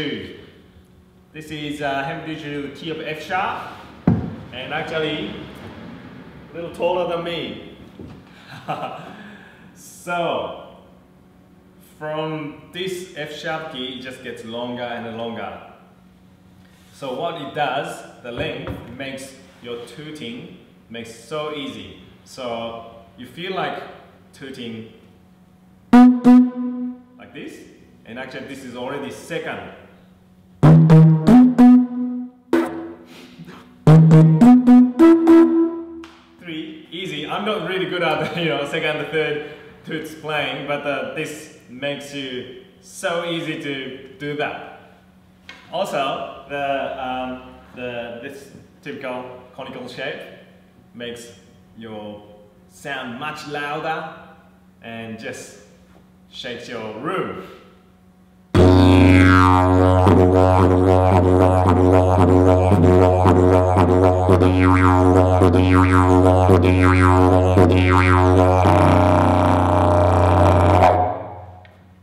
Didgeridoo. This is Hemp Didgeridoo key of F sharp, and actually a little taller than me. So from this F sharp key, it just gets longer and longer. So what it does, the length makes your tooting makes so easy. So you feel like tooting like this, and actually this is already second. Three, easy. I'm not really good at second, third toots playing, but this makes you so easy to do that. Also, this typical conical shape makes your sound much louder and just shakes your room.